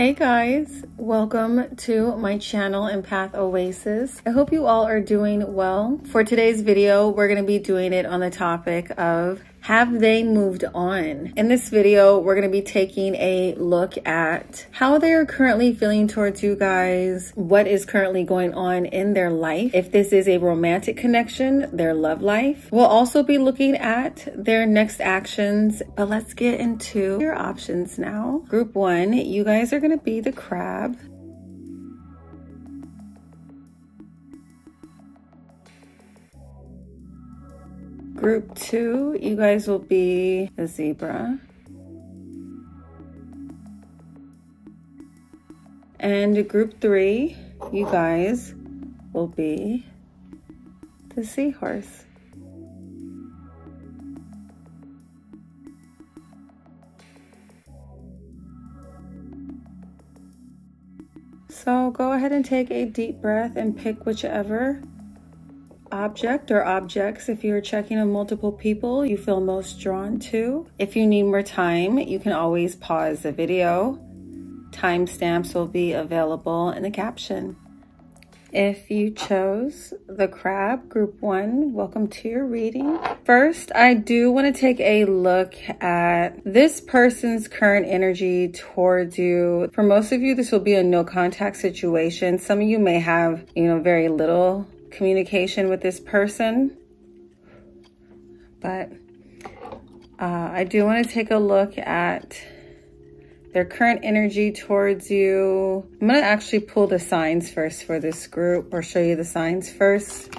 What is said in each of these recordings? Hey guys, welcome to my channel, Empath Oasis. I hope you all are doing well. For today's video, we're going to be doing it on the topic of have they moved on? In this video, we're going to be taking a look at how they are currently feeling towards you guys, what is currently going on in their life. If this is a romantic connection, their love life. We'll also be looking at their next actions, but let's get into your options now. Group one, you guys are going to be the crab. Group two, you guys will be the zebra. And group three, you guys will be the seahorse. So go ahead and take a deep breath and pick whichever object or objects, if you're checking on multiple people, you feel most drawn to. If you need more time, you can always pause the video. Timestamps will be available in the caption. If you chose the crab, group one, welcome to your reading. First, I do want to take a look at this person's current energy towards you. For most of you, this will be a no contact situation. Some of you may have, very little communication with this person, but I do want to take a look at their current energy towards you. I'm going to actually pull the signs first for this group, or show you the signs first.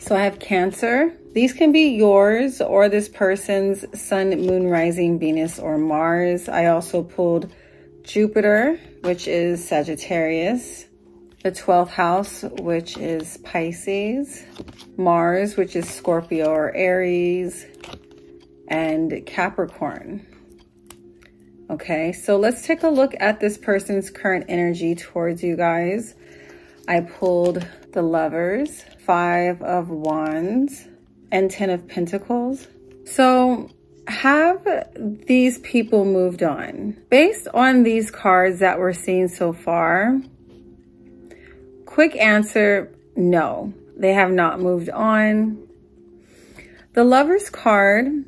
So I have Cancer. These can be yours or this person's sun, moon, rising, Venus, or Mars. I also pulled Jupiter, which is Sagittarius. The 12th house, which is Pisces, Mars, which is Scorpio or Aries, and Capricorn. Okay, so let's take a look at this person's current energy towards you guys. I pulled the Lovers, 5 of Wands, and 10 of Pentacles. So have these people moved on? Based on these cards that we're seeing so far, quick answer, no, they have not moved on. The Lovers card,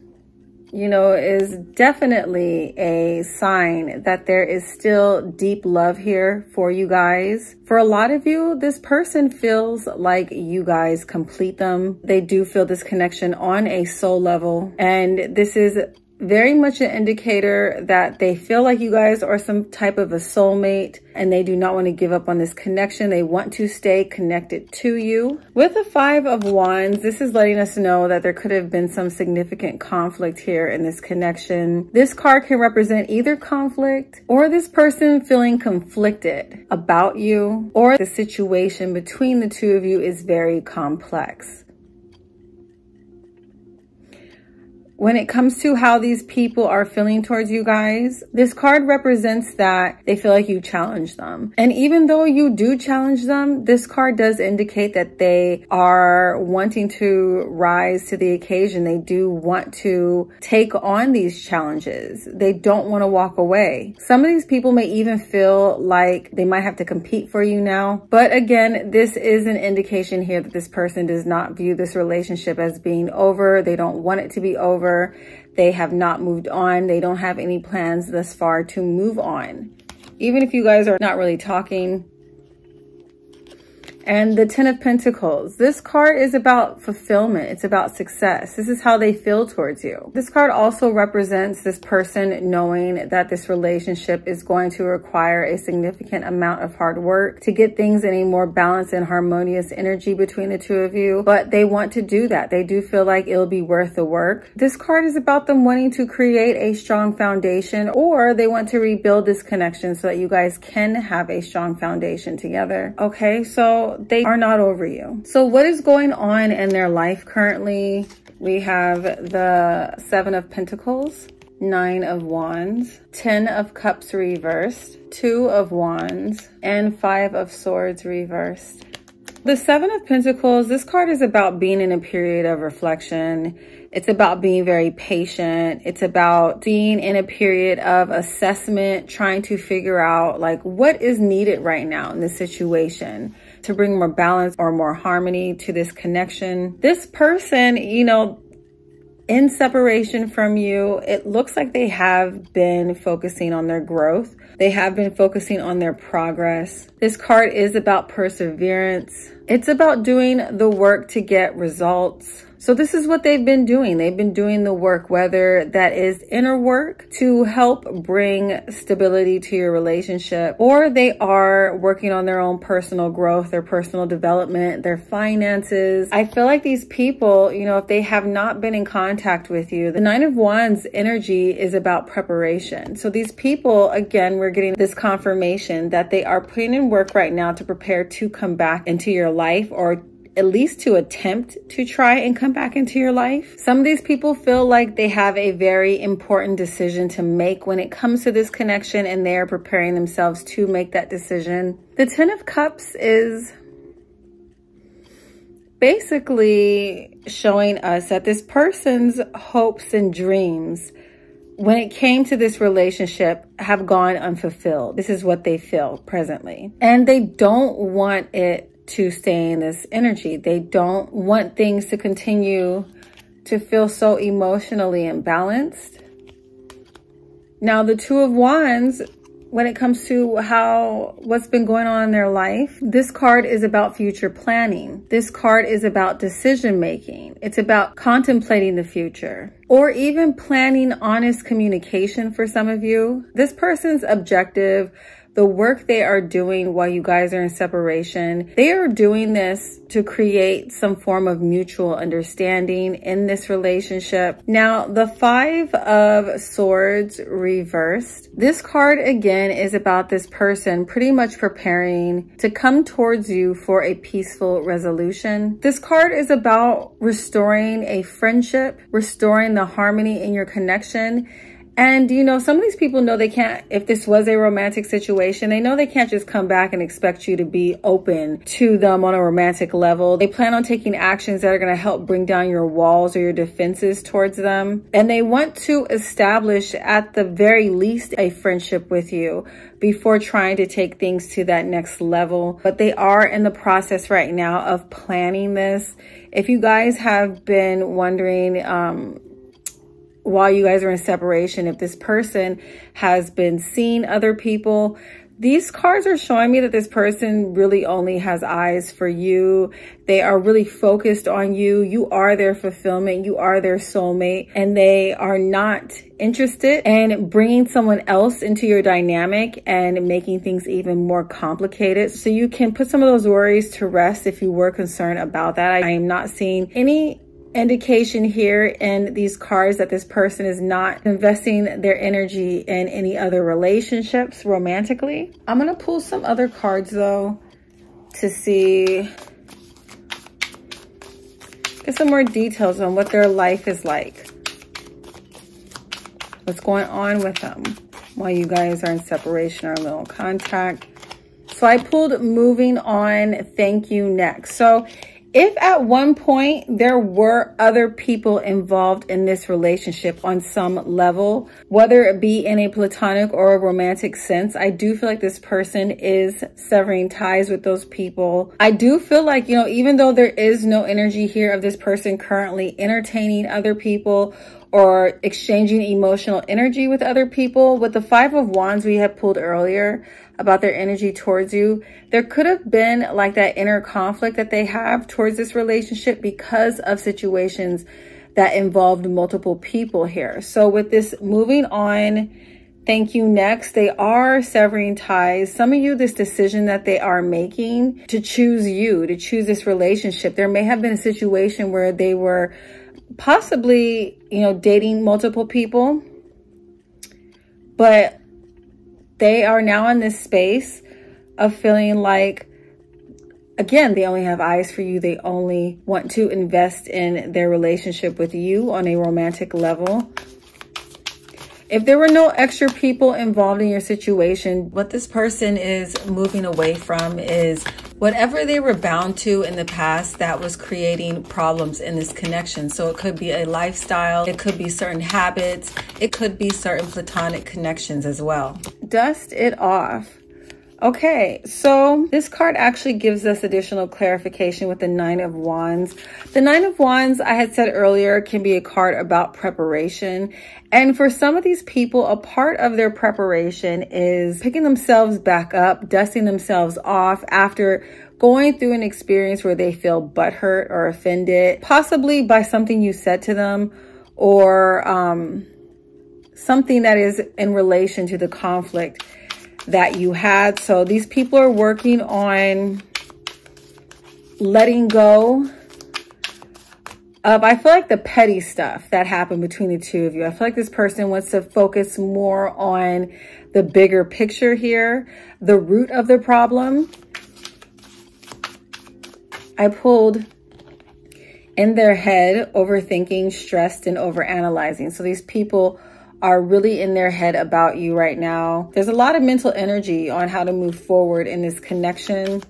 is definitely a sign that there is still deep love here for you guys. For a lot of you, this person feels like you guys complete them. They do feel this connection on a soul level. And this is very much an indicator that they feel like you guys are some type of a soulmate, and they do not want to give up on this connection. They want to stay connected to you. With the 5 of Wands, this is letting us know that there could have been some significant conflict here in this connection. This card can represent either conflict, or this person feeling conflicted about you, or the situation between the two of you is very complex. When it comes to how these people are feeling towards you guys, this card represents that they feel like you challenge them. And even though you do challenge them, this card does indicate that they are wanting to rise to the occasion. They do want to take on these challenges. They don't want to walk away. Some of these people may even feel like they might have to compete for you now. But again, this is an indication here that this person does not view this relationship as being over. They don't want it to be over. They have not moved on. They don't have any plans thus far to move on, even if you guys are not really talking. And the 10 of Pentacles. This card is about fulfillment. It's about success. This is how they feel towards you. This card also represents this person knowing that this relationship is going to require a significant amount of hard work to get things in a more balanced and harmonious energy between the two of you. But they want to do that. They do feel like it'll be worth the work. This card is about them wanting to create a strong foundation, or they want to rebuild this connection so that you guys can have a strong foundation together. Okay, so they are not over you. So what is going on in their life currently? We have the 7 of Pentacles, 9 of Wands, 10 of Cups reversed, 2 of Wands, and 5 of Swords reversed. The Seven of Pentacles, this card is about being in a period of reflection. It's about being very patient. It's about being in a period of assessment, trying to figure out like what is needed right now in this situation to bring more balance or more harmony to this connection. This person, you know, in separation from you, it looks like they have been focusing on their growth. They have been focusing on their progress. This card is about perseverance. It's about doing the work to get results. So this is what they've been doing. They've been doing the work, whether that is inner work to help bring stability to your relationship, or they are working on their own personal growth, their personal development, their finances. I feel like these people, you know, if they have not been in contact with you, the Nine of Wands energy is about preparation. So these people, again, we're getting this confirmation that they are putting in work right now to prepare to come back into your life, or at least to attempt to try and come back into your life. Some of these people feel like they have a very important decision to make when it comes to this connection, and they're preparing themselves to make that decision. The Ten of Cups is basically showing us that this person's hopes and dreams, when it came to this relationship, have gone unfulfilled. This is what they feel presently. And they don't want it to stay in this energy. They don't want things to continue to feel so emotionally imbalanced. Now, the Two of Wands, when it comes to what's been going on in their life, this card is about future planning. This card is about decision making. It's about contemplating the future, or even planning honest communication for some of you. This person's objective, the work they are doing while you guys are in separation, they are doing this to create some form of mutual understanding in this relationship. Now, the Five of Swords reversed. This card, again, is about this person pretty much preparing to come towards you for a peaceful resolution. This card is about restoring a friendship, restoring the harmony in your connection. And, you know, some of these people know they can't, if this was a romantic situation, they know they can't just come back and expect you to be open to them on a romantic level. They plan on taking actions that are going to help bring down your walls or your defenses towards them. And they want to establish, at the very least, a friendship with you before trying to take things to that next level. But they are in the process right now of planning this. If you guys have been wondering, while you guys are in separation, if this person has been seeing other people, these cards are showing me that this person really only has eyes for you. They are really focused on you. You are their fulfillment. You are their soulmate, and they are not interested in bringing someone else into your dynamic and making things even more complicated. So you can put some of those worries to rest if you were concerned about that. I am not seeing any indication here in these cards that this person is not investing their energy in any other relationships romantically. I'm going to pull some other cards though to see, get some more details on what their life is like, what's going on with them while you guys are in separation or in little contact. So I pulled Moving On, Thank You Next. So if at one point there were other people involved in this relationship on some level, whether it be in a platonic or a romantic sense, I do feel like this person is severing ties with those people. I do feel like, you know, even though there is no energy here of this person currently entertaining other people or exchanging emotional energy with other people, with the Five of Wands we had pulled earlier about their energy towards you, there could have been like that inner conflict that they have towards this relationship because of situations that involved multiple people here. So with this Moving On, Thank You Next, they are severing ties. Some of you, this decision that they are making to choose you, to choose this relationship, there may have been a situation where they were possibly, you know, dating multiple people, but they are now in this space of feeling like, again, they only have eyes for you. They only want to invest in their relationship with you on a romantic level. If there were no extra people involved in your situation, what this person is moving away from is whatever they were bound to in the past that was creating problems in this connection. So it could be a lifestyle, it could be certain habits, it could be certain platonic connections as well. Dust it off. Okay, so this card actually gives us additional clarification with the Nine of Wands. The Nine of Wands, I had said earlier, can be a card about preparation. And for some of these people, a part of their preparation is picking themselves back up, dusting themselves off after going through an experience where they feel butthurt or offended, possibly by something you said to them, or something that is in relation to the conflict that you had. So these people are working on letting go of, I feel like, the petty stuff that happened between the two of you. I feel like this person wants to focus more on the bigger picture here, the root of the problem. I pulled in their head, overthinking, stressed, and overanalyzing. So these people are really in their head about you right now. There's a lot of mental energy on how to move forward in this connection.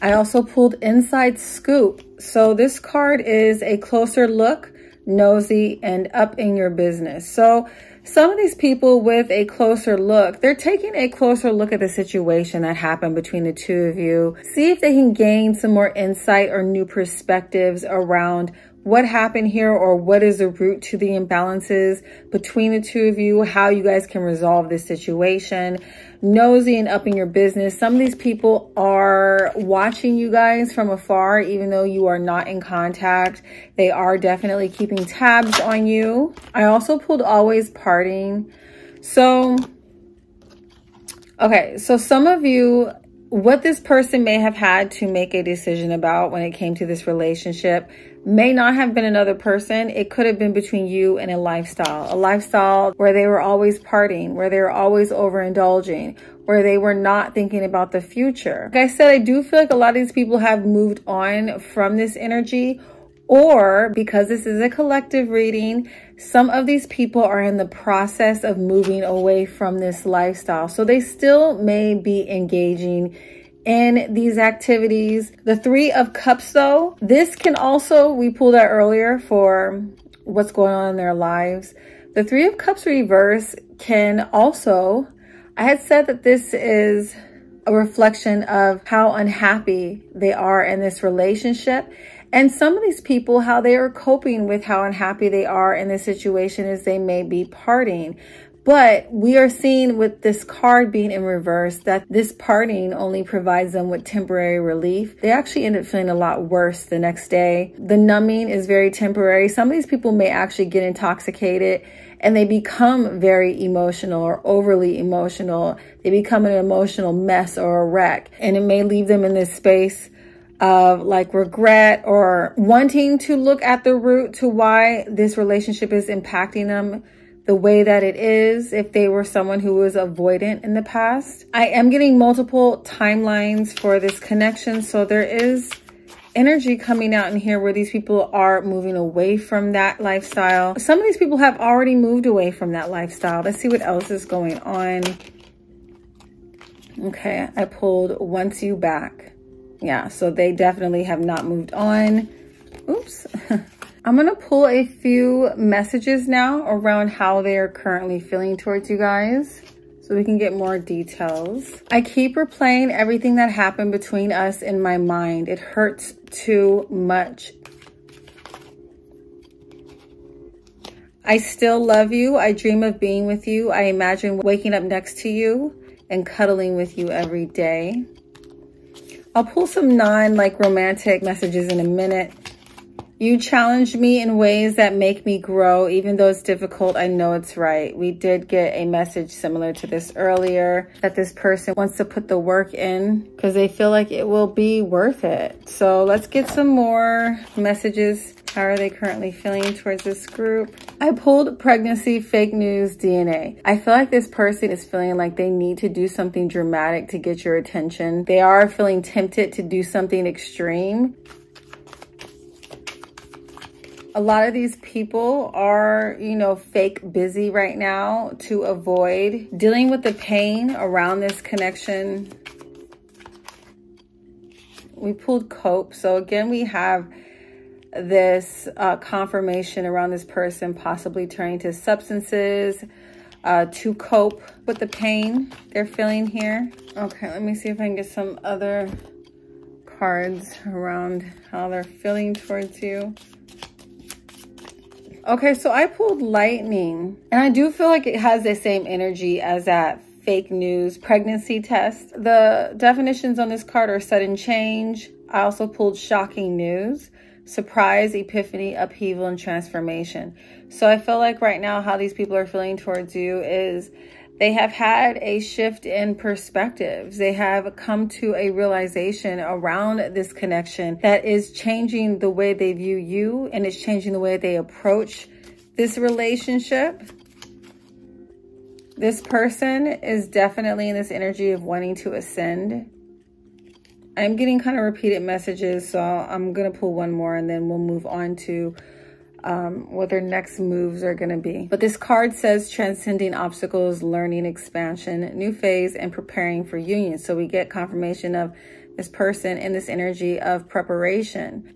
I also pulled Inside Scoop. So this card is a closer look, nosy, and up in your business. So some of these people with a closer look, they're taking a closer look at the situation that happened between the two of you. See if they can gain some more insight or new perspectives around what happened here, or what is the root to the imbalances between the two of you, how you guys can resolve this situation. Nosy and up in your business. Some of these people are watching you guys from afar, even though you are not in contact. They are definitely keeping tabs on you. I also pulled Always Parting. So, okay, so some of you, what this person may have had to make a decision about when it came to this relationship may not have been another person. It could have been between you and a lifestyle where they were always partying, where they were always overindulging, where they were not thinking about the future. Like I said, I do feel like a lot of these people have moved on from this energy, or because this is a collective reading, some of these people are in the process of moving away from this lifestyle. So they still may be engaging in these activities. The Three of Cups, though, this can also, we pulled out earlier for what's going on in their lives. The Three of Cups reverse can also, I had said that this is a reflection of how unhappy they are in this relationship. And some of these people, how they are coping with how unhappy they are in this situation is they may be partying. But we are seeing with this card being in reverse that this partying only provides them with temporary relief. They actually end up feeling a lot worse the next day. The numbing is very temporary. Some of these people may actually get intoxicated and they become very emotional or overly emotional. They become an emotional mess or a wreck, and it may leave them in this space of like regret or wanting to look at the root to why this relationship is impacting them the way that it is, if they were someone who was avoidant in the past. I am getting multiple timelines for this connection, so there is energy coming out in here where these people are moving away from that lifestyle. Some of these people have already moved away from that lifestyle. Let's see what else is going on. Okay, I pulled Wants You Back. Yeah, so they definitely have not moved on. Oops. I'm going to pull a few messages now around how they are currently feeling towards you guys, so we can get more details. I keep replaying everything that happened between us in my mind. It hurts too much. I still love you. I dream of being with you. I imagine waking up next to you and cuddling with you every day. I'll pull some non-romantic messages in a minute. You challenge me in ways that make me grow. Even though it's difficult, I know it's right. We did get a message similar to this earlier, that this person wants to put the work in because they feel like it will be worth it. So let's get some more messages. How are they currently feeling towards this group? I pulled Pregnancy, Fake News, DNA. I feel like this person is feeling like they need to do something dramatic to get your attention. They are feeling tempted to do something extreme. A lot of these people are, you know, fake busy right now to avoid dealing with the pain around this connection. we pulled Cope. So again, we have this confirmation around this person possibly turning to substances to cope with the pain they're feeling here. Okay, let me see if I can get some other cards around how they're feeling towards you. Okay, so I pulled lightning, and I do feel like it has the same energy as that fake news pregnancy test. The definitions on this card are sudden change. I also pulled shocking news, surprise, epiphany, upheaval, and transformation. So I feel like right now how these people are feeling towards you is they have had a shift in perspectives. They have come to a realization around this connection that is changing the way they view you, and it's changing the way they approach this relationship. This person is definitely in this energy of wanting to ascend. I'm getting kind of repeated messages, so I'm going to pull one more and then we'll move on to what their next moves are going to be. But this card says transcending obstacles, learning, expansion, new phase, and preparing for union. So we get confirmation of this person in this energy of preparation.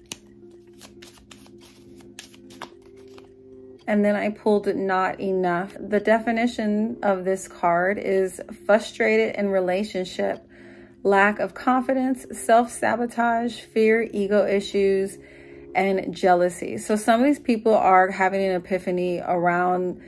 And then I pulled not enough. The definition of this card is frustrated in relationship, lack of confidence, self-sabotage, fear, ego issues, and jealousy. So some of these people are having an epiphany around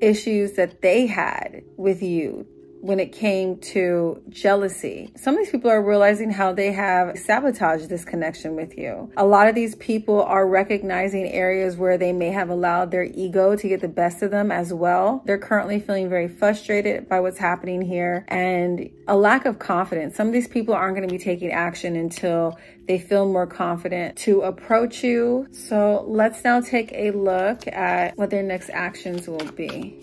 issues that they had with you when it came to jealousy. Some of these people are realizing how they have sabotaged this connection with you. A lot of these people are recognizing areas where they may have allowed their ego to get the best of them as well. They're currently feeling very frustrated by what's happening here and a lack of confidence. Some of these people aren't going to be taking action until they feel more confident to approach you. So let's now take a look at what their next actions will be.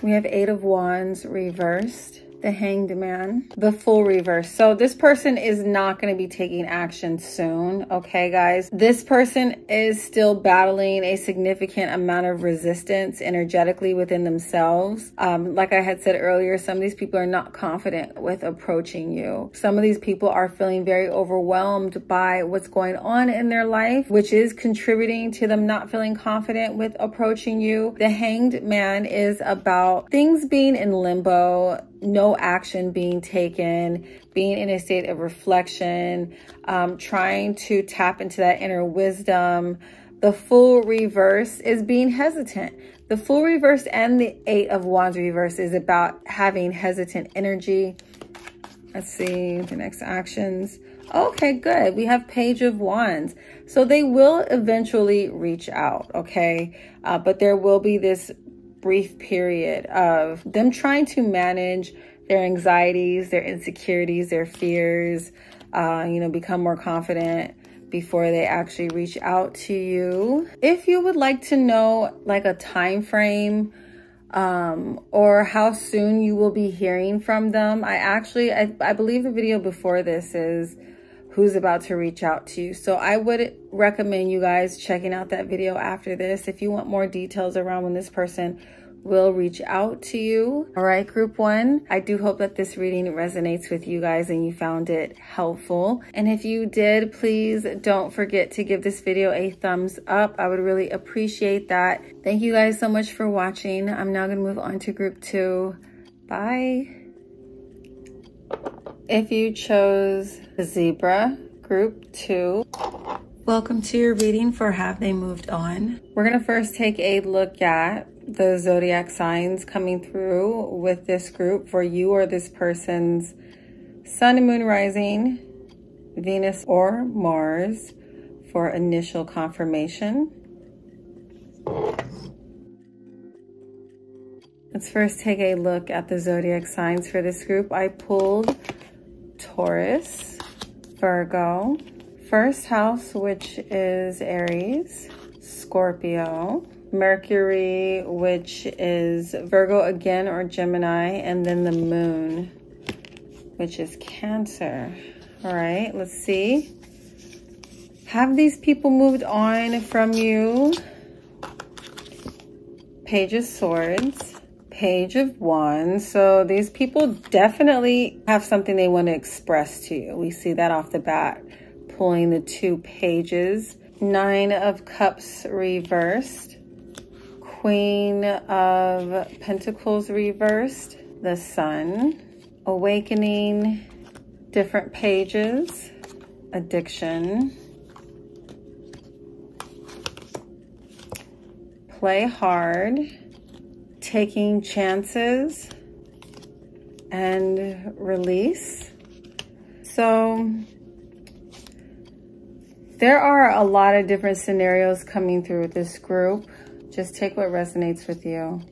We have Eight of Wands reversed, the Hanged Man, the full reverse. So this person is not going to be taking action soon, okay, guys? This person is still battling a significant amount of resistance energetically within themselves. Like I had said earlier, some of these people are not confident with approaching you. Some of these people are feeling very overwhelmed by what's going on in their life, which is contributing to them not feeling confident with approaching you. The Hanged Man is about things being in limbo, no action being taken, being in a state of reflection, trying to tap into that inner wisdom. The full reverse is being hesitant. The full reverse and the Eight of Wands reverse is about having hesitant energy. Let's see the next actions. Okay, good. We have Page of Wands. So they will eventually reach out, okay? But there will be this brief period of them trying to manage their anxieties, their insecurities, their fears, you know, become more confident before they actually reach out to you. If you would like to know like a time frame or how soon you will be hearing from them, I believe the video before this is who's about to reach out to you. So I would recommend you guys checking out that video after this if you want more details around when this person will reach out to you. All right, group one, I do hope that this reading resonates with you guys and you found it helpful. And if you did, please don't forget to give this video a thumbs up. I would really appreciate that. Thank you guys so much for watching. I'm now gonna move on to group two. Bye. If you chose the zebra, group two, welcome to your reading for Have They Moved On? We're gonna first take a look at the zodiac signs coming through with this group for you or this person's sun and moon rising, Venus or Mars for initial confirmation. Let's first take a look at the zodiac signs for this group. I pulled Taurus, Virgo, first house, which is Aries, Scorpio, Mercury, which is Virgo again or Gemini, and then the moon, which is Cancer. All right, let's see. Have these people moved on from you? Page of Swords, Page of Wands. So these people definitely have something they want to express to you. We see that off the bat, pulling the two pages. Nine of Cups reversed. Queen of Pentacles reversed. The Sun. Awakening. Different pages. Addiction. Play hard. Taking chances and release. So there are a lot of different scenarios coming through with this group. Just take what resonates with you.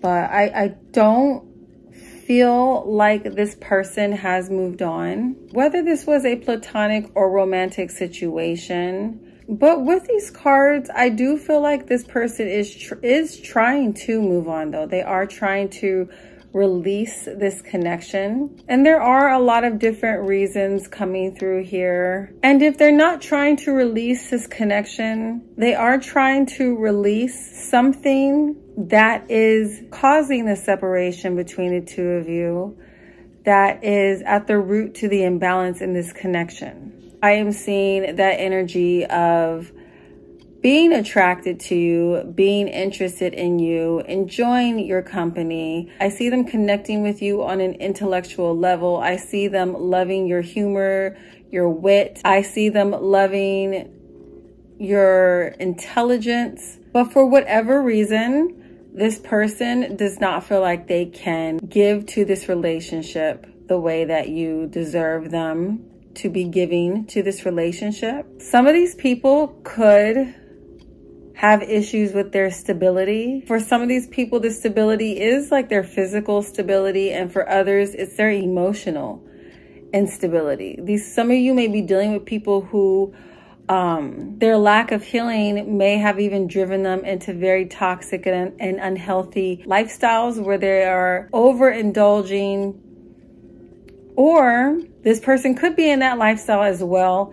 But I don't feel like this person has moved on, whether this was a platonic or romantic situation. But with these cards, I do feel like this person is trying to move on, though. They are trying to release this connection. And there are a lot of different reasons coming through here. And if they're not trying to release this connection, they are trying to release something that is causing the separation between the two of you, that is at the root to the imbalance in this connection. I am seeing that energy of being attracted to you, being interested in you, enjoying your company. I see them connecting with you on an intellectual level. I see them loving your humor, your wit. I see them loving your intelligence. But for whatever reason, this person does not feel like they can give to this relationship the way that you deserve them to be giving to this relationship. Some of these people could have issues with their stability. For some of these people, the stability is like their physical stability, and for others, it's their emotional instability. Some of you may be dealing with people who their lack of healing may have even driven them into very toxic and unhealthy lifestyles where they are overindulging. Or this person could be in that lifestyle as well,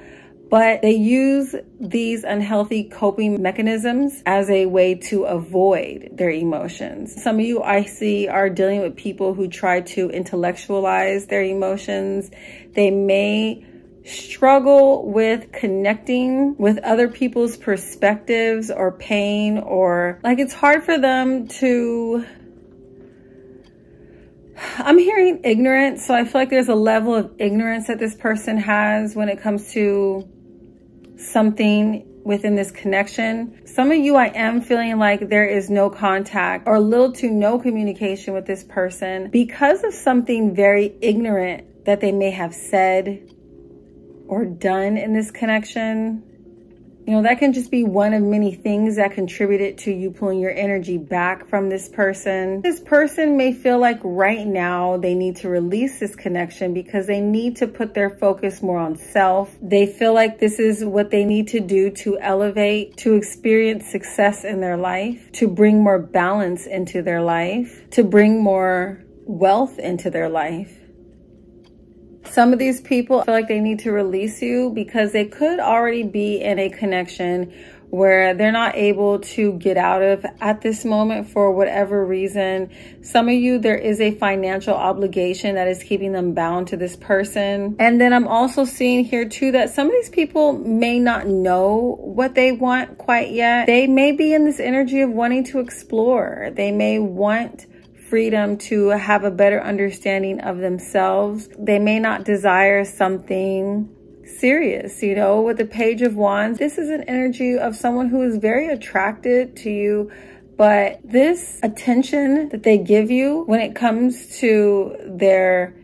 but they use these unhealthy coping mechanisms as a way to avoid their emotions. Some of you I see are dealing with people who try to intellectualize their emotions. They may struggle with connecting with other people's perspectives or pain, or like it's hard for them to... I'm hearing ignorance, so I feel like there's a level of ignorance that this person has when it comes to something within this connection. Some of you, I am feeling like there is no contact or little to no communication with this person because of something very ignorant that they may have said or done in this connection. You know, that can just be one of many things that contributed to you pulling your energy back from this person. This person may feel like right now they need to release this connection because they need to put their focus more on self. They feel like this is what they need to do to elevate, to experience success in their life, to bring more balance into their life, to bring more wealth into their life. Some of these people feel like they need to release you because they could already be in a connection where they're not able to get out of at this moment for whatever reason. Some of you, there is a financial obligation that is keeping them bound to this person. And then I'm also seeing here too that some of these people may not know what they want quite yet. They may be in this energy of wanting to explore. They may want freedom to have a better understanding of themselves. They may not desire something serious, you know, with the Page of Wands. This is an energy of someone who is very attracted to you, but this attention that they give you when it comes to their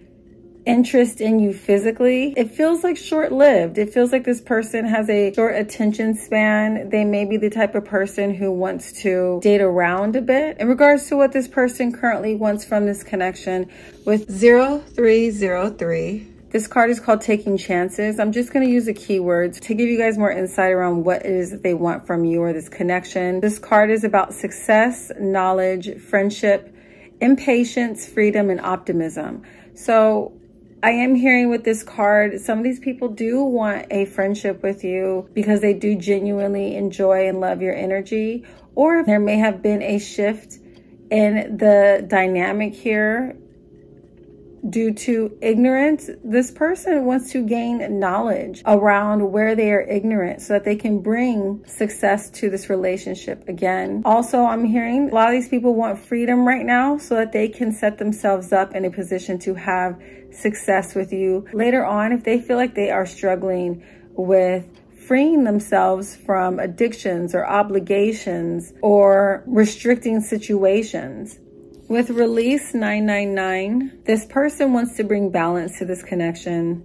interest in you physically, it feels like short-lived. It feels like this person has a short attention span. They may be the type of person who wants to date around a bit. In regards to what this person currently wants from this connection with 0303, this card is called Taking Chances. I'm just going to use the keywords to give you guys more insight around what it is that they want from you or this connection. This card is about success, knowledge, friendship, impatience, freedom, and optimism. So I am hearing with this card, some of these people do want a friendship with you because they do genuinely enjoy and love your energy. Or there may have been a shift And the dynamic here, due to ignorance, this person wants to gain knowledge around where they are ignorant so that they can bring success to this relationship again. Also, I'm hearing a lot of these people want freedom right now so that they can set themselves up in a position to have success with you later on if they feel like they are struggling with freeing themselves from addictions or obligations or restricting situations. With release 999, this person wants to bring balance to this connection.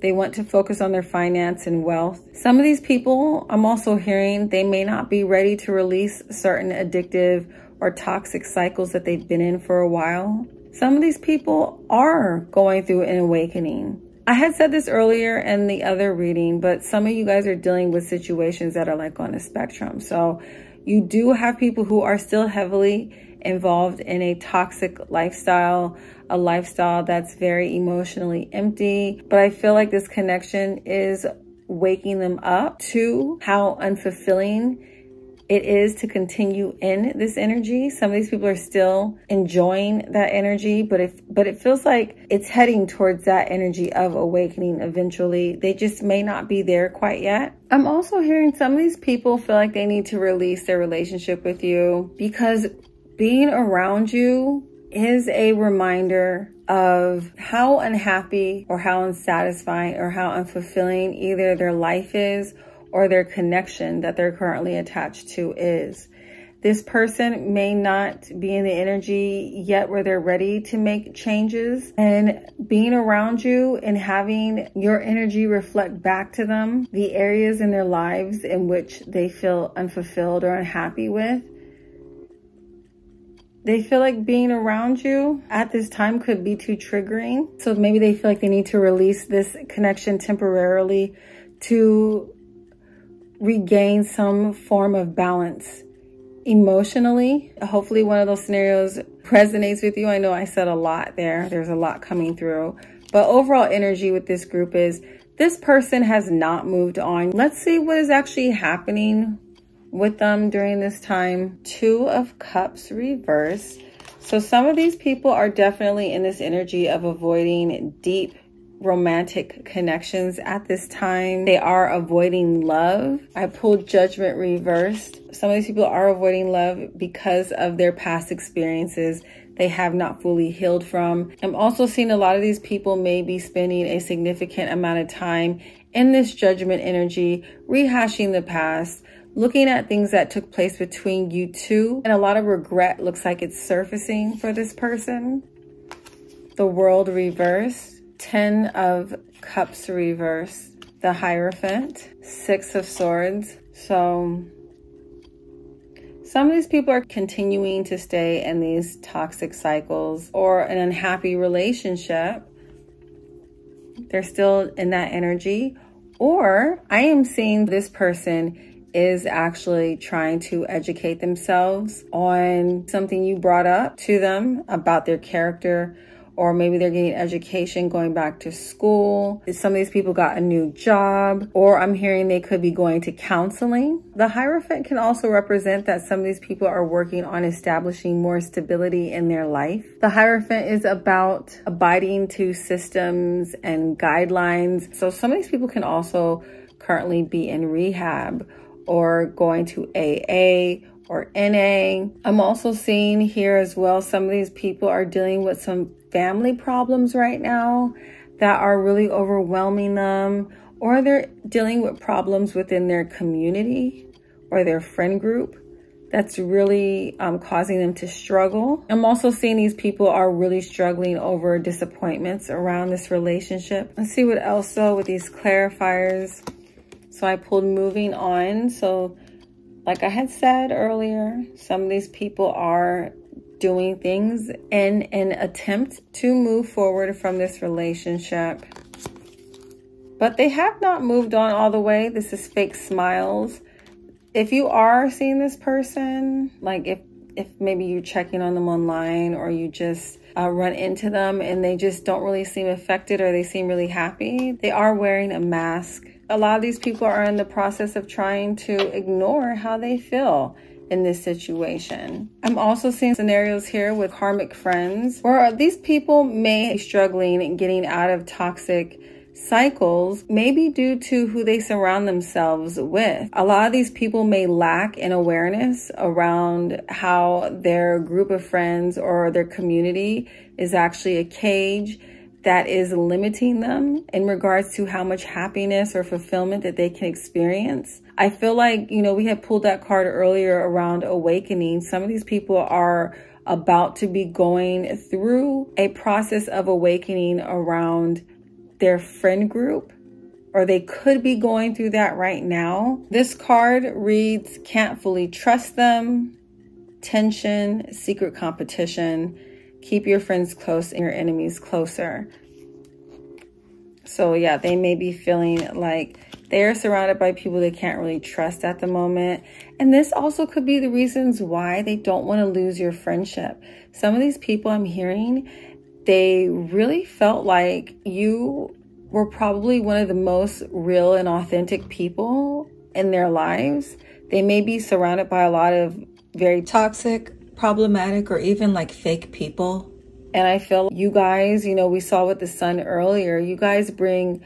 They want to focus on their finance and wealth. Some of these people, I'm also hearing, they may not be ready to release certain addictive or toxic cycles that they've been in for a while. Some of these people are going through an awakening. I had said this earlier in the other reading, but some of you guys are dealing with situations that are like on a spectrum. So you do have people who are still heavily involved in a toxic lifestyle, a lifestyle that's very emotionally empty. But I feel like this connection is waking them up to how unfulfilling it is to continue in this energy. Some of these people are still enjoying that energy, but it feels like it's heading towards that energy of awakening eventually. They just may not be there quite yet. I'm also hearing some of these people feel like they need to release their relationship with you because being around you is a reminder of how unhappy or how unsatisfying or how unfulfilling either their life is or their connection that they're currently attached to is. This person may not be in the energy yet where they're ready to make changes, and being around you and having your energy reflect back to them the areas in their lives in which they feel unfulfilled or unhappy with. They feel like being around you at this time could be too triggering. So maybe they feel like they need to release this connection temporarily to regain some form of balance emotionally. Hopefully one of those scenarios resonates with you. I know I said a lot there. There's a lot coming through. But overall energy with this group is this person has not moved on. Let's see what is actually happening with them during this time. Two of Cups reverse. So some of these people are definitely in this energy of avoiding deep romantic connections at this time. They are avoiding love. I pulled Judgment reversed. Some of these people are avoiding love because of their past experiences they have not fully healed from. I'm also seeing a lot of these people may be spending a significant amount of time in this judgment energy, rehashing the past, looking at things that took place between you two, and a lot of regret looks like it's surfacing for this person. The World reversed. Ten of Cups reverse, the Hierophant, Six of Swords. So some of these people are continuing to stay in these toxic cycles or an unhappy relationship. They're still in that energy. Or I am seeing this person is actually trying to educate themselves on something you brought up to them about their character. Or maybe they're getting education, going back to school. Some of these people got a new job, or I'm hearing they could be going to counseling. The Hierophant can also represent that some of these people are working on establishing more stability in their life. The Hierophant is about abiding to systems and guidelines. So some of these people can also currently be in rehab or going to AA or NA. I'm also seeing here as well, some of these people are dealing with some family problems right now that are really overwhelming them, or they're dealing with problems within their community or their friend group that's really causing them to struggle. I'm also seeing these people are really struggling over disappointments around this relationship. Let's see what else though with these clarifiers. So I pulled moving on. So like I had said earlier, some of these people are doing things in an attempt to move forward from this relationship, but they have not moved on all the way. This is fake smiles. If you are seeing this person, like if maybe you're checking on them online or you just run into them and they just don't really seem affected or they seem really happy, they are wearing a mask. A lot of these people are in the process of trying to ignore how they feel in this situation. I'm also seeing scenarios here with karmic friends where these people may be struggling and getting out of toxic cycles, maybe due to who they surround themselves with. A lot of these people may lack an awareness around how their group of friends or their community is actually a cage that is limiting them in regards to how much happiness or fulfillment that they can experience. I feel like, you know, we had pulled that card earlier around awakening. Some of these people are about to be going through a process of awakening around their friend group, or they could be going through that right now. This card reads, can't fully trust them, tension, secret competition, keep your friends close and your enemies closer. So yeah, they may be feeling like they're surrounded by people they can't really trust at the moment. And this also could be the reasons why they don't want to lose your friendship. Some of these people I'm hearing, they really felt like you were probably one of the most real and authentic people in their lives. They may be surrounded by a lot of very toxic, problematic, or even like fake people. And I feel you guys, you know, we saw with the sun earlier, you guys bring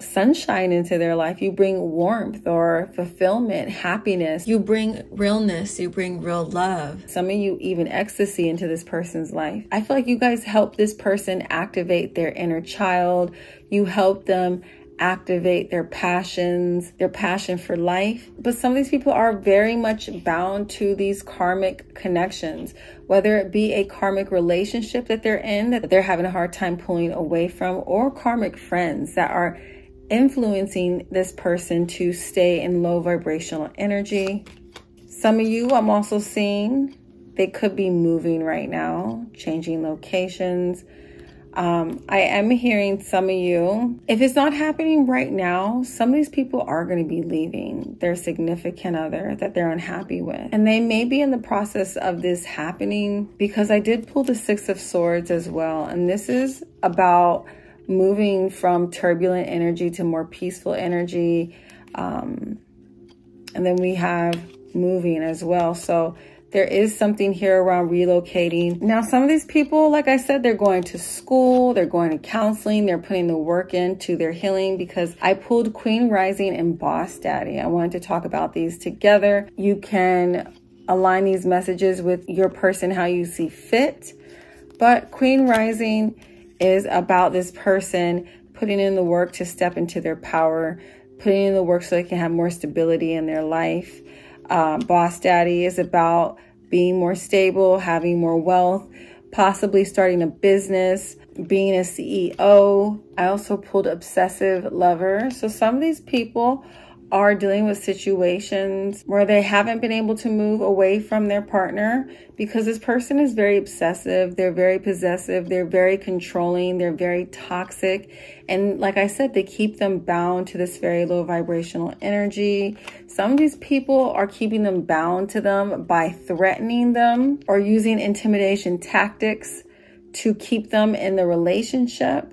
sunshine into their life. You bring warmth or fulfillment, happiness. You bring realness. You bring real love. Some of you even ecstasy into this person's life. I feel like you guys help this person activate their inner child. You help them activate their passions, their passion for life. But some of these people are very much bound to these karmic connections, whether it be a karmic relationship that they're in, that they're having a hard time pulling away from, or karmic friends that are influencing this person to stay in low vibrational energy. Some of you, I'm also seeing, they could be moving right now, changing locations. I am hearing some of you, if it's not happening right now, some of these people are going to be leaving their significant other that they're unhappy with. And they may be in the process of this happening, because I did pull the Six of Swords as well. And this is about moving from turbulent energy to more peaceful energy. And then we have moving as well. So there is something here around relocating. Now, some of these people, like I said, they're going to school, they're going to counseling, they're putting the work into their healing, because I pulled Queen Rising and Boss Daddy. I wanted to talk about these together. You can align these messages with your person how you see fit. But Queen Rising is about this person putting in the work to step into their power, putting in the work so they can have more stability in their life. Boss Daddy is about being more stable, having more wealth, possibly starting a business, being a CEO. I also pulled Obsessive Lover. So some of these people are dealing with situations where they haven't been able to move away from their partner because this person is very obsessive, they're very possessive, they're very controlling, they're very toxic. And like I said, they keep them bound to this very low vibrational energy. Some of these people are keeping them bound to them by threatening them or using intimidation tactics to keep them in the relationship,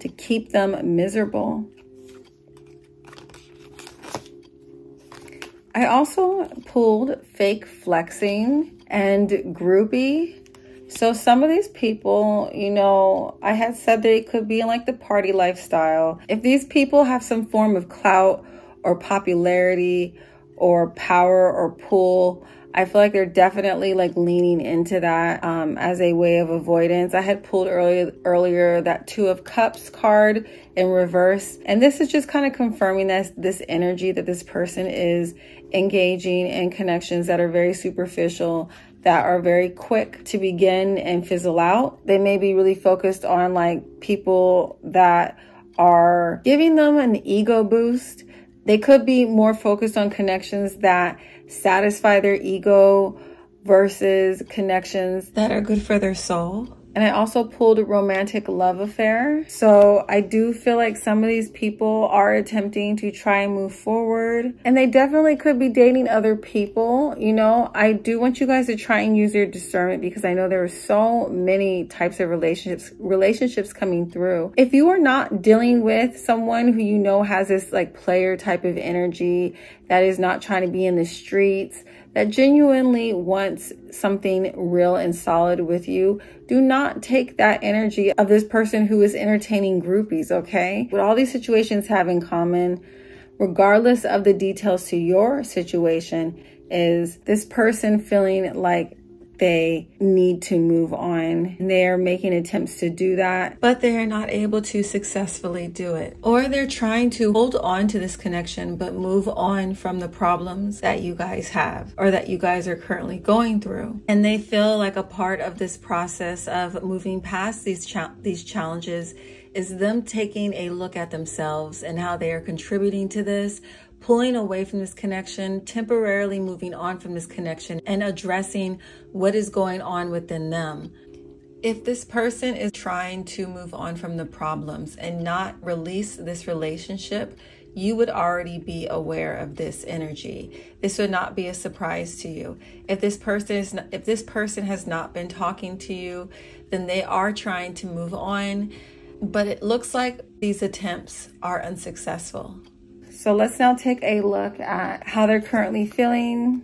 to keep them miserable. I also pulled fake flexing and groupie. So some of these people, you know, I had said they could be in like the party lifestyle. If these people have some form of clout or popularity or power or pull, I feel like they're definitely like leaning into that as a way of avoidance. I had pulled earlier that Two of Cups card in reverse. And this is just kind of confirming that this energy that this person is engaging in connections that are very superficial, that are very quick to begin and fizzle out. They may be really focused on like people that are giving them an ego boost. They could be more focused on connections that satisfy their ego versus connections that are good for their soul. And I also pulled a romantic love affair. So I do feel like some of these people are attempting to try and move forward. And they definitely could be dating other people. now, you know, I do want you guys to try and use your discernment, because I know there are so many types of relationships coming through. If you are not dealing with someone who you know has this like player type of energy, that is not trying to be in the streets, that genuinely wants something real and solid with you, do not take that energy of this person who is entertaining groupies, okay? What all these situations have in common, regardless of the details to your situation, is this person feeling like they need to move on. They're making attempts to do that, but they're not able to successfully do it. Or they're trying to hold on to this connection, but move on from the problems that you guys have or that you guys are currently going through. And they feel like a part of this process of moving past these challenges is them taking a look at themselves and how they are contributing to this, pulling away from this connection, temporarily moving on from this connection, and addressing what is going on within them. If this person is trying to move on from the problems and not release this relationship, you would already be aware of this energy. This would not be a surprise to you. If this person has not been talking to you, then they are trying to move on, but it looks like these attempts are unsuccessful. So let's now take a look at how they're currently feeling.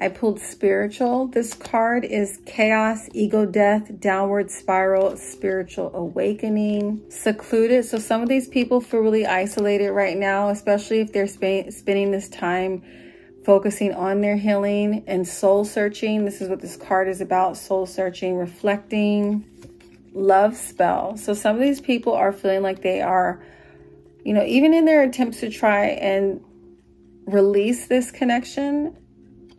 I pulled spiritual. This card is chaos, ego death, downward spiral, spiritual awakening, secluded. So some of these people feel really isolated right now, especially if they're spending this time focusing on their healing and soul searching. This is what this card is about, soul searching, reflecting, love spell. So some of these people are feeling like they are, you know, even in their attempts to try and release this connection,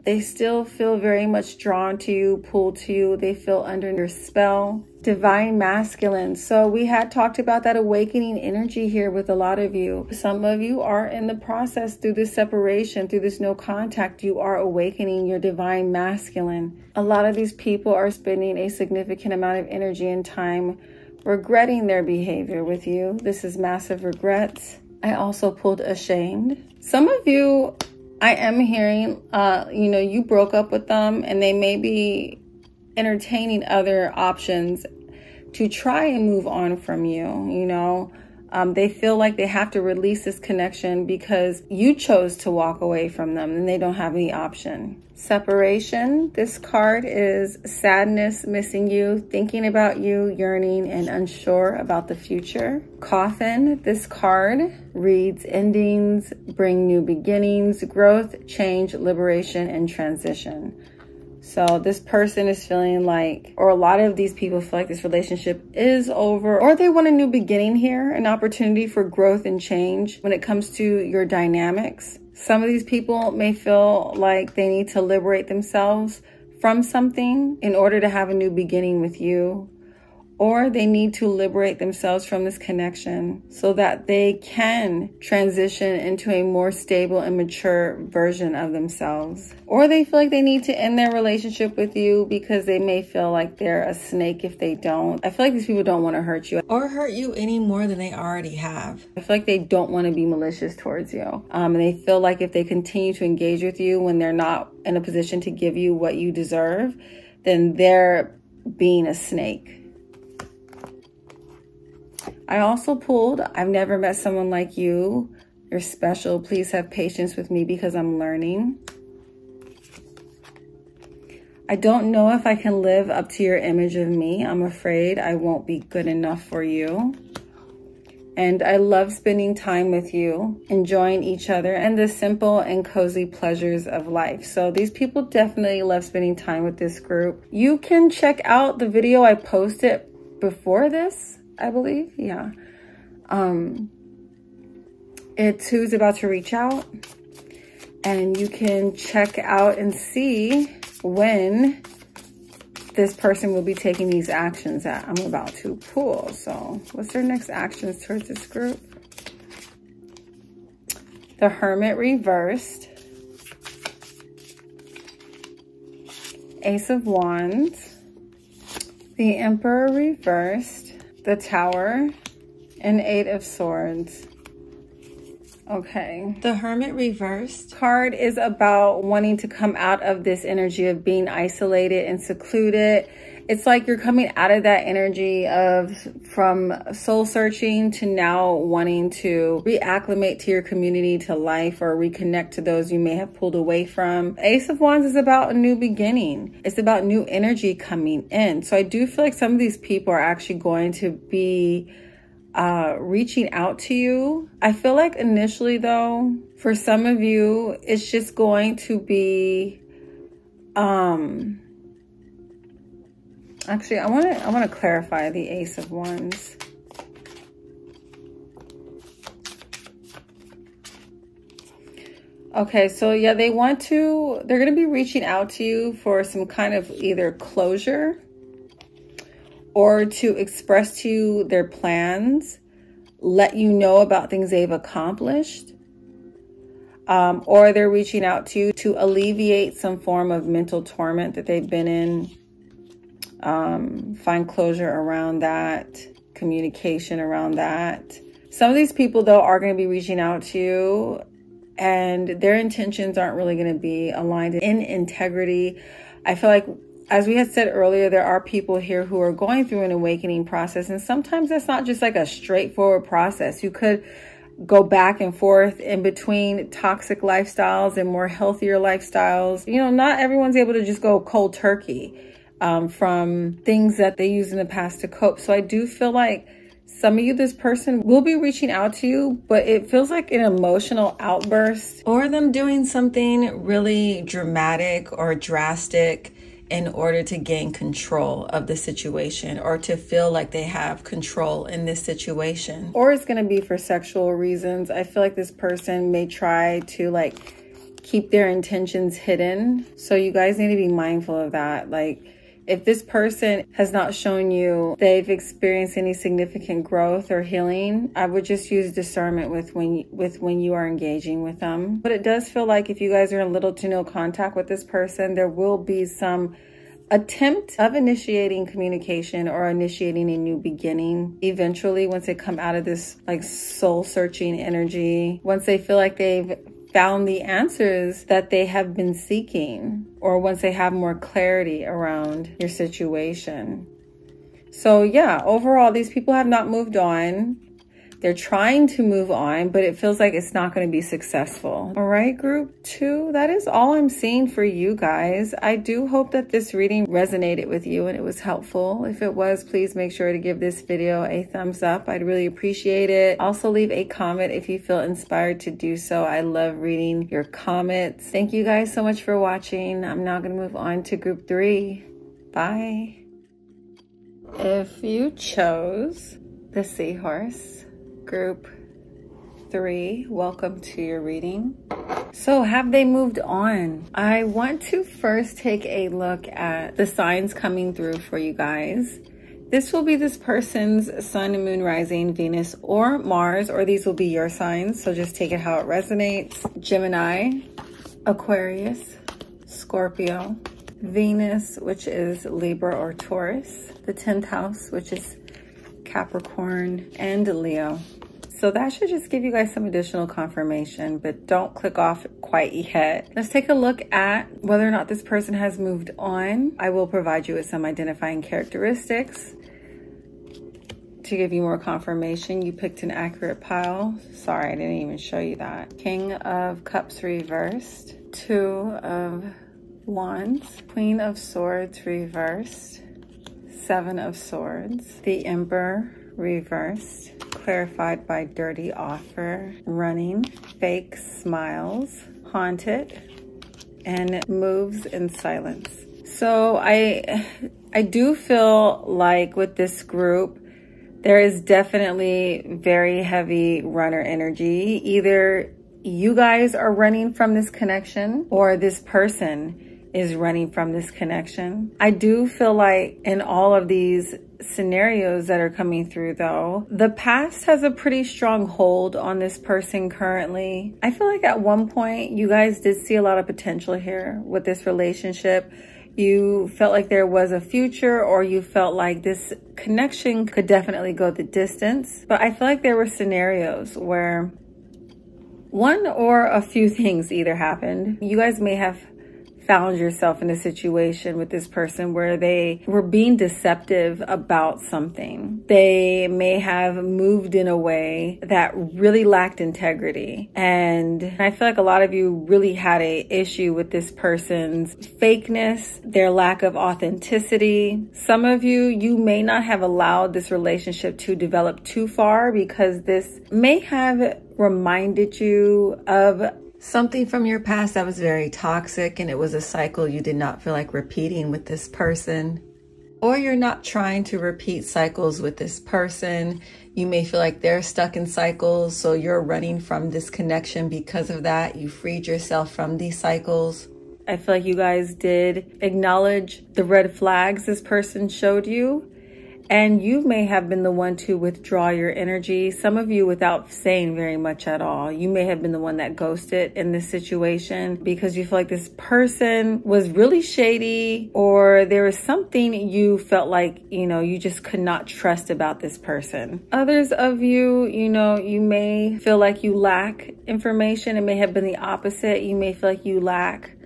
they still feel very much drawn to you, pulled to you. They feel under your spell. Divine masculine. So we had talked about that awakening energy here with a lot of you. Some of you are in the process through this separation, through this no contact, you are awakening your divine masculine. A lot of these people are spending a significant amount of energy and time regretting their behavior with you. This is massive regrets. I also pulled ashamed. Some of you, I am hearing, you know, you broke up with them and they may be entertaining other options to try and move on from you, you know. They feel like they have to release this connection because you chose to walk away from them and they don't have any option. Separation. This card is sadness, missing you, thinking about you, yearning, and unsure about the future. Coffin. This card reads endings, bring new beginnings, growth, change, liberation, and transition. So this person is feeling like, or a lot of these people feel like this relationship is over, or they want a new beginning here, an opportunity for growth and change when it comes to your dynamics. Some of these people may feel like they need to liberate themselves from something in order to have a new beginning with you, or they need to liberate themselves from this connection so that they can transition into a more stable and mature version of themselves. Or they feel like they need to end their relationship with you because they may feel like they're a snake if they don't. I feel like these people don't want to hurt you or hurt you any more than they already have. I feel like they don't want to be malicious towards you. And they feel like if they continue to engage with you when they're not in a position to give you what you deserve, then they're being a snake. I also pulled, I've never met someone like you. You're special. Please have patience with me because I'm learning. I don't know if I can live up to your image of me. I'm afraid I won't be good enough for you. And I love spending time with you, enjoying each other, and the simple and cozy pleasures of life. So these people definitely love spending time with this group. You can check out the video I posted before this, I believe, yeah. It's who's about to reach out, and you can check out and see when this person will be taking these actions that I'm about to pull. So what's their next actions towards this group? The Hermit reversed, Ace of Wands, the Emperor reversed, the Tower, and Eight of Swords. Okay. The Hermit reversed card is about wanting to come out of this energy of being isolated and secluded. It's like you're coming out of that energy of from soul searching to now wanting to reacclimate to your community, to life, or reconnect to those you may have pulled away from. Ace of Wands is about a new beginning. It's about new energy coming in. So I do feel like some of these people are actually going to be reaching out to you. I feel like initially though, for some of you, it's just going to be, actually, I want to clarify the Ace of Wands. Okay, so yeah, they're going to be reaching out to you for some kind of either closure or to express to you their plans, let you know about things they've accomplished, or they're reaching out to you to alleviate some form of mental torment that they've been in. Find closure around that, communication around that. Some of these people though are going to be reaching out to you and their intentions aren't really going to be aligned in integrity. I feel like, as we had said earlier, there are people here who are going through an awakening process, and sometimes that's not just like a straightforward process. You could go back and forth in between toxic lifestyles and more healthier lifestyles. You know, not everyone's able to just go cold turkey from things that they used in the past to cope. So I do feel like some of you, this person will be reaching out to you, but it feels like an emotional outburst or them doing something really dramatic or drastic in order to gain control of the situation or to feel like they have control in this situation. Or it's gonna be for sexual reasons. I feel like this person may try to like keep their intentions hidden. So you guys need to be mindful of that. Like, if this person has not shown you they've experienced any significant growth or healing, I would just use discernment with when you are engaging with them. But it does feel like if you guys are in little to no contact with this person, there will be some attempt of initiating communication or initiating a new beginning. Eventually, once they come out of this like soul searching energy, once they feel like they've found the answers that they have been seeking, or once they have more clarity around your situation. So yeah, overall, these people have not moved on. They're trying to move on, but it feels like it's not going to be successful. All right, group two, that is all I'm seeing for you guys. I do hope that this reading resonated with you and it was helpful. If it was, please make sure to give this video a thumbs up. I'd really appreciate it. Also leave a comment if you feel inspired to do so. I love reading your comments. Thank you guys so much for watching. I'm now going to move on to group three. Bye. If you chose the seahorse, group three, welcome to your reading. So have they moved on? I want to first take a look at the signs coming through for you guys. This will be this person's sun, moon, rising, Venus, or Mars, or these will be your signs. So just take it how it resonates. Gemini, Aquarius, Scorpio, Venus, which is Libra or Taurus, the 10th house, which is Capricorn, and Leo. So that should just give you guys some additional confirmation, but don't click off quite yet. Let's take a look at whether or not this person has moved on. I will provide you with some identifying characteristics to give you more confirmation. You picked an accurate pile. Sorry, I didn't even show you that. King of Cups reversed, Two of Wands, Queen of Swords reversed, Seven of Swords, the Emperor reversed, clarified by dirty offer, running, fake smiles, haunted, and moves in silence. So I do feel like with this group, there is definitely very heavy runner energy. Either you guys are running from this connection or this person is running from this connection. I do feel like in all of these scenarios that are coming through though, the past has a pretty strong hold on this person currently. I feel like at one point you guys did see a lot of potential here with this relationship. You felt like there was a future, or you felt like this connection could definitely go the distance. But I feel like there were scenarios where One or a few things either happened. You guys may have found yourself in a situation with this person where they were being deceptive about something. They may have moved in a way that really lacked integrity. And I feel like a lot of you really had an issue with this person's fakeness, their lack of authenticity. Some of you, you may not have allowed this relationship to develop too far because this may have reminded you of something from your past that was very toxic, and it was a cycle you did not feel like repeating with this person. Or you're not trying to repeat cycles with this person. You may feel like they're stuck in cycles, so you're running from this connection because of that. You freed yourself from these cycles. I feel like you guys did acknowledge the red flags this person showed you. And you may have been the one to withdraw your energy. Some of you without saying very much at all. You may have been the one that ghosted in this situation because you feel like this person was really shady, or there was something you felt like, you know, you just could not trust about this person. Others of you, you know, you may feel like you lack information. It may have been the opposite. You may feel like you lack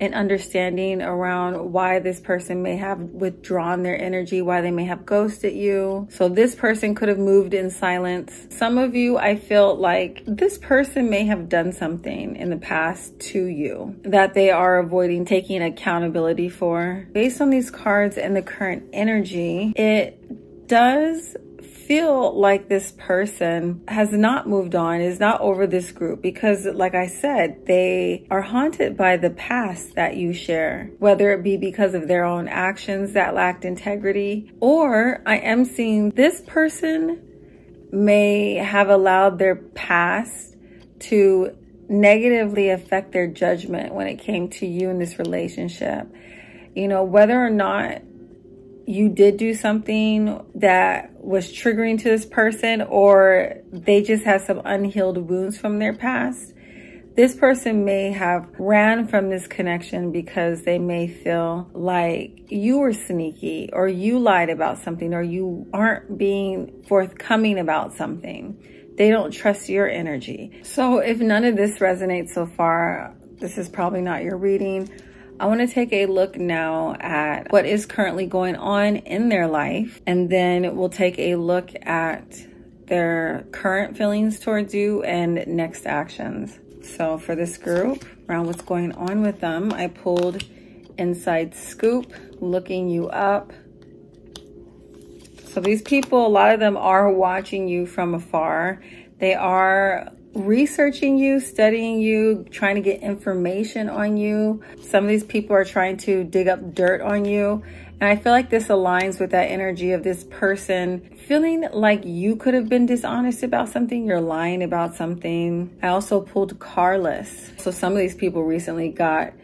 and understanding around why this person may have withdrawn their energy, why they may have ghosted you. So this person could have moved in silence. Some of you, I feel like this person may have done something in the past to you that they are avoiding taking accountability for. Based on these cards and the current energy, it does feel like this person has not moved on, is not over this group, because like I said, they are haunted by the past that you share, whether it be because of their own actions that lacked integrity, or I am seeing this person may have allowed their past to negatively affect their judgment when it came to you in this relationship. You know, whether or not you did do something that was triggering to this person, or they just had some unhealed wounds from their past. This person may have ran from this connection because they may feel like you were sneaky, or you lied about something, or you aren't being forthcoming about something. They don't trust your energy. So if none of this resonates so far, this is probably not your reading. I want to take a look now at what is currently going on in their life, and then we'll take a look at their current feelings towards you and next actions. So for this group, around what's going on with them, I pulled Inside Scoop, Looking You Up. So these people, a lot of them are watching you from afar. They are researching you, studying you, trying to get information on you. Some of these people are trying to dig up dirt on you. And I feel like this aligns with that energy of this person feeling like you could have been dishonest about something. You're lying about something. I also pulled Carless. So some of these people recently got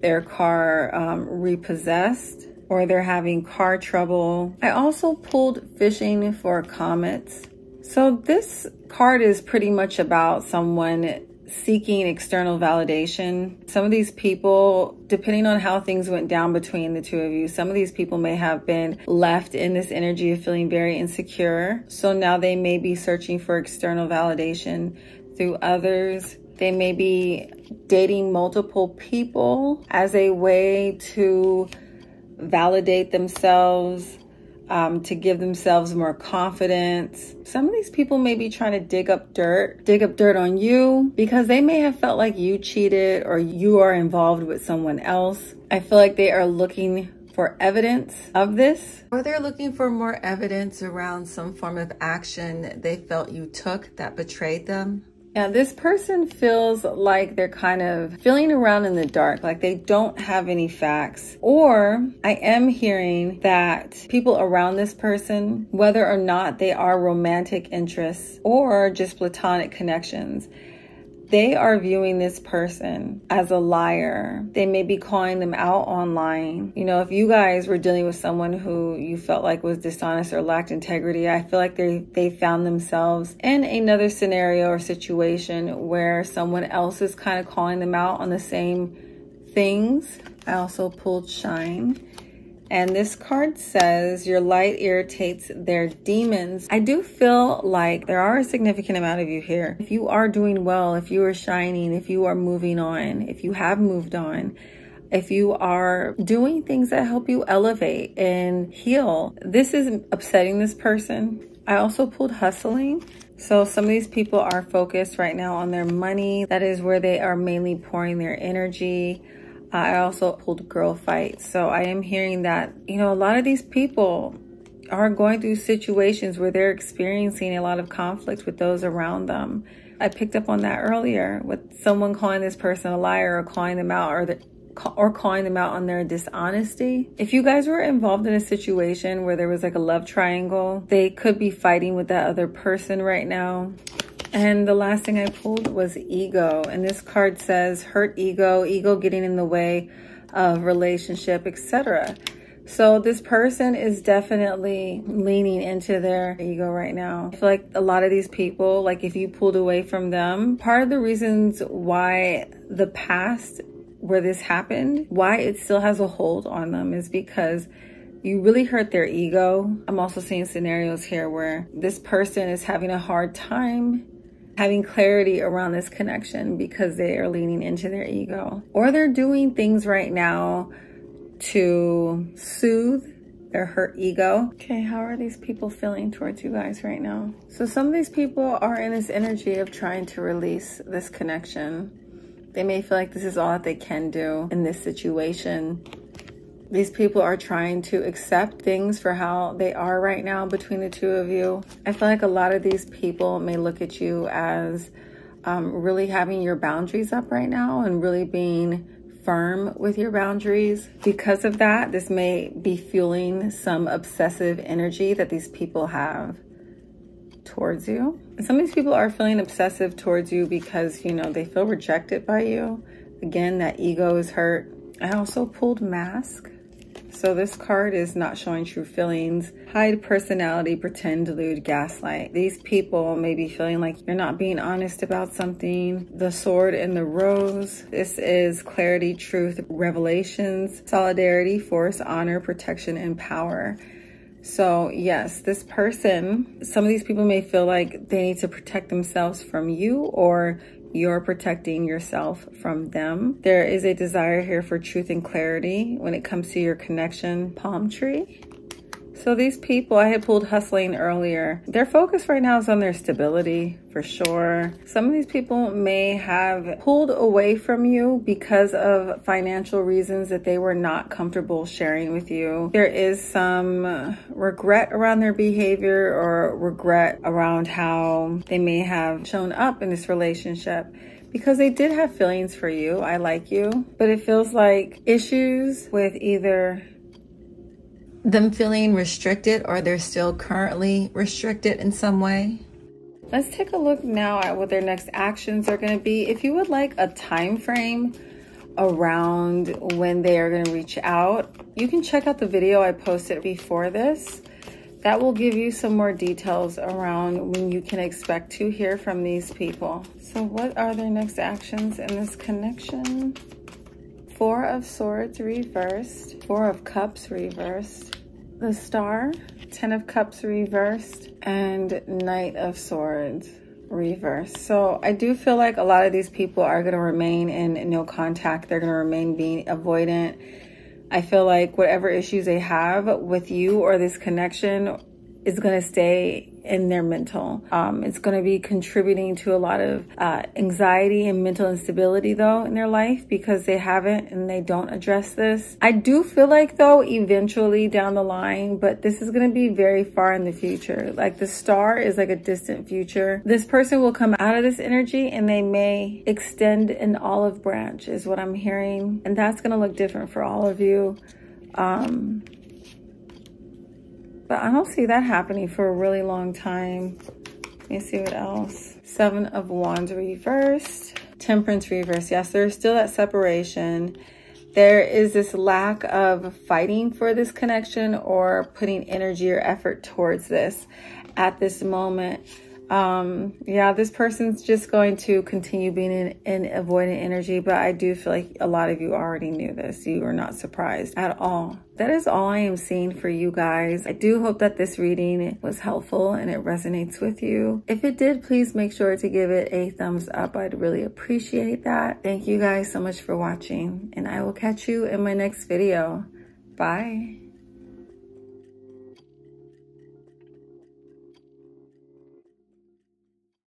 their car repossessed, or they're having car trouble. I also pulled Fishing for Comets. So this card is pretty much about someone seeking external validation. Some of these people, depending on how things went down between the two of you, some of these people may have been left in this energy of feeling very insecure. So now they may be searching for external validation through others. They may be dating multiple people as a way to validate themselves, to give themselves more confidence. Some of these people may be trying to dig up dirt on you because they may have felt like you cheated or you are involved with someone else. I feel like they are looking for evidence of this, or they're looking for more evidence around some form of action they felt you took that betrayed them. Now, this person feels like they're kind of feeling around in the dark, like they don't have any facts. Or I am hearing that people around this person, whether or not they are romantic interests or just platonic connections, they are viewing this person as a liar. They may be calling them out online. You know, if you guys were dealing with someone who you felt like was dishonest or lacked integrity, I feel like they found themselves in another scenario or situation where someone else is kind of calling them out on the same things. I also pulled Shine And this card says, your light irritates their demons. I do feel like there are a significant amount of you here. If you are doing well, if you are shining, if you are moving on, if you have moved on, if you are doing things that help you elevate and heal, this is upsetting this person. I also pulled hustling. So some of these people are focused right now on their money. That is where they are mainly pouring their energy. I also pulled girl fight. So I am hearing that, you know, a lot of these people are going through situations where they're experiencing a lot of conflict with those around them. I picked up on that earlier with someone calling this person a liar or calling them out or calling them out on their dishonesty. If you guys were involved in a situation where there was like a love triangle, they could be fighting with that other person right now. And the last thing I pulled was ego. And this card says hurt ego, ego getting in the way of relationship, etc. So this person is definitely leaning into their ego right now. I feel like a lot of these people, like if you pulled away from them, part of the reasons why the past where this happened, why it still has a hold on them is because you really hurt their ego. I'm also seeing scenarios here where this person is having a hard time having clarity around this connection because they are leaning into their ego. Or they're doing things right now to soothe their hurt ego. Okay, how are these people feeling towards you guys right now? So some of these people are in this energy of trying to release this connection. They may feel like this is all that they can do in this situation. These people are trying to accept things for how they are right now between the two of you. I feel like a lot of these people may look at you as really having your boundaries up right now and really being firm with your boundaries. Because of that, this may be fueling some obsessive energy that these people have towards you. And some of these people are feeling obsessive towards you because, you know, they feel rejected by you. Again, that ego is hurt. I also pulled mask. So this card is not showing true feelings. Hide personality, pretend, delude, gaslight. These people may be feeling like you're not being honest about something. The sword and the rose. This is clarity, truth, revelations, solidarity, force, honor, protection, and power. So yes, this person, some of these people may feel like they need to protect themselves from you or you're protecting yourself from them. There is a desire here for truth and clarity when it comes to your connection. Palm tree. So these people, I had pulled hustling earlier. Their focus right now is on their stability for sure. Some of these people may have pulled away from you because of financial reasons that they were not comfortable sharing with you. There is some regret around their behavior or regret around how they may have shown up in this relationship. Because they did have feelings for you, I like you, but it feels like issues with either them feeling restricted or they're still currently restricted in some way. Let's take a look now at what their next actions are going to be. If you would like a time frame around when they are going to reach out, you can check out the video I posted before this. That will give you some more details around when you can expect to hear from these people. So what are their next actions in this connection? Four of Swords reversed, Four of Cups reversed, the Star, Ten of Cups reversed, and Knight of Swords reversed. So I do feel like a lot of these people are going to remain in no contact. They're going to remain being avoidant. I feel like whatever issues they have with you or this connection is going to stay in their mental. It's going to be contributing to a lot of anxiety and mental instability though in their life because they haven't and they don't address this. I do feel like though eventually down the line, but this is going to be very far in the future. Like the Star is like a distant future. This person will come out of this energy and they may extend an olive branch is what I'm hearing. And that's going to look different for all of you. But I don't see that happening for a really long time. Let me see what else. Seven of Wands reversed. Temperance reversed. Yes, there's still that separation. There is this lack of fighting for this connection or putting energy or effort towards this at this moment. Yeah, this person's just going to continue being in avoidant energy, but I do feel like a lot of you already knew this. You are not surprised at all. That is all I am seeing for you guys. I do hope that this reading was helpful and it resonates with you. If it did, please make sure to give it a thumbs up. I'd really appreciate that. Thank you guys so much for watching, and I will catch you in my next video. Bye.